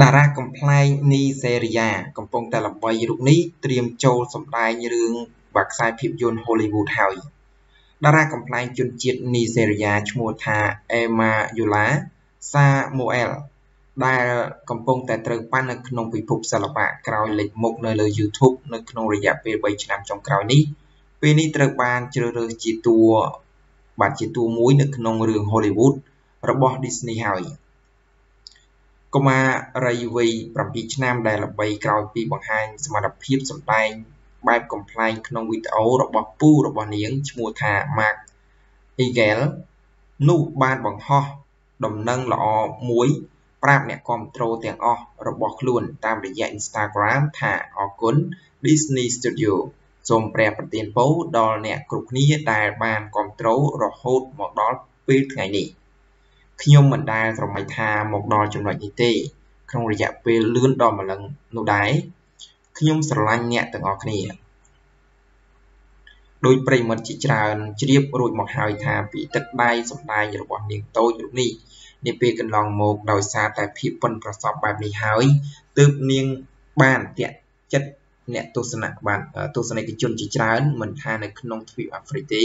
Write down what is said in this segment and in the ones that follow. ดาราคอมพลายนิเจเรียกำปองแต่ละวัยรุ่นนี้เตรียมโจมสำรายในเรื่องบักไซพิบยนฮอลลีวูดไทยดาราคอมพลายจนเจียดนิเจเรียชโมธาเอมายูลาซาโมเอลได้กำปองแต่เติมปั้นในขนมปีพุกสลับะกลายเล็กมุกในเลยยูทูบในขนมระยะเป็นใบชนะจงกลายนี้เป็นนิเจเรียบานเจริญจิตตัวบาดจิตตัวมุ้ยในขนมเรื่องฮอลลีวูดระบบดิสนีย์ไทยก็มาไรวีปรับปีชนามได้ระบายกล่าวปีบางไฮสมาร์ทพีบสำได้แบบคอมพลายขนมวิตเอาระบบปูระบบเลี้ยงชมัวธามาอีแกลนูบานบางห่อดมนั่งหล่อมุ้ยปราบเนี่ยคอนโทรลเตียงออระบบล้วนตามระยะอินสตาแกรมถ่าออกกุนดิสนีย์สตูดิโอส่งแปรประเด็นโป๊ดอลเนี่ยกลุ่มนี้ได้บานคอนโทรลระบบหมดดอลปีไงนี่ขยมเหมือนได้สมัยทาหมกดอจำนวนยิ่งตีขนมระยะเปลื้อนดอมาลังนูได้ขยมสลังเนี่ยต่างออกนี่โดยประมาณจิตราเรียบรวยหมกหายทาปีตัดใบสมัยระหว่างเด็กโตอยู่นี่ในปีกันลองหมกดอยซาแต่พิพันธ์ประสอบแบบนี้หายตึบเนียงบ้านเตี่ยจัดเนี่ยตัวสนักบ้านตัวสนักกิจจุนจิตราเหมือนทาในขนมทวีปแอฟริกา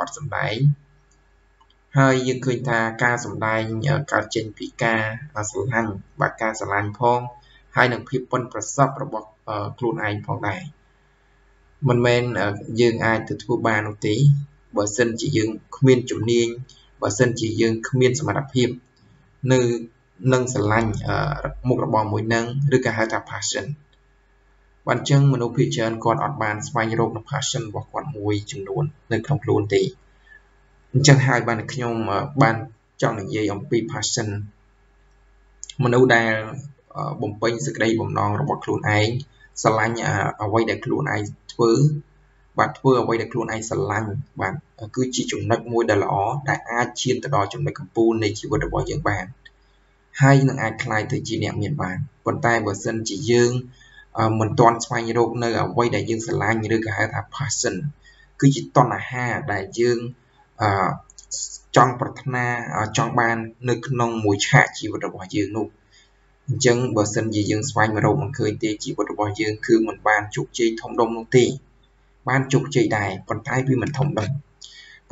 วัดสมัยเฮยยังเคยทาการสมัยการเจนพิกาอาสุหันบัตรการสลายพองให้หนังพิพันธ์ประสบระบบครูนไอพองได้มันเป็นยืงไอถือทุบบานอุติบอร์เซนจียืงขมิ้นจุนีนบอร์เซนจียืงขมิ้นสมรภูมินึงนั่งสลายมุกระบอบมวยนั่งหรือการหาทางพาชันวันจังมนุษย์พิจารณาก่อนอดบานสมัยโรคนับพัชชันบอกก่อนมวยจำนวนในคลองพลูนตีจังหายบานขยมบานจังหนึ่งเยี่ยมปีพัชชันมนุษย์ได้บ่มเป็นสกได้บ่มนองระบบคลูนไอสลันเอาไว้ได้คลูนไอเพื่อบานเพื่อเอาไว้ได้คลูนไอสลันบานคือจีจุ่มนักมวยดาล้อได้อาเชียนตลอดจุ่มในคลองปูนในชีวิตระบบยังบานให้หนึ่งไอคลายถึงจีเนี่ยเมียนบานบนใต้บนเส้นจียืงมันตอนสมัยโรคเนื้อไว้ได้ยืงสลายยืงกับอาพาสันคือจิตตอนอาหารได้ยืงจองปรารถนาจองบานนึกนองมวยชาชีวิตระบอบยืงนุจึงเบอร์สันยืงสมัยโรคมันเคยเตะชีวิตระบอบยืงคือมันบานจุกจีทองดงนุตีบานจุกจีได้ปนท้ายพี่มันทองดงป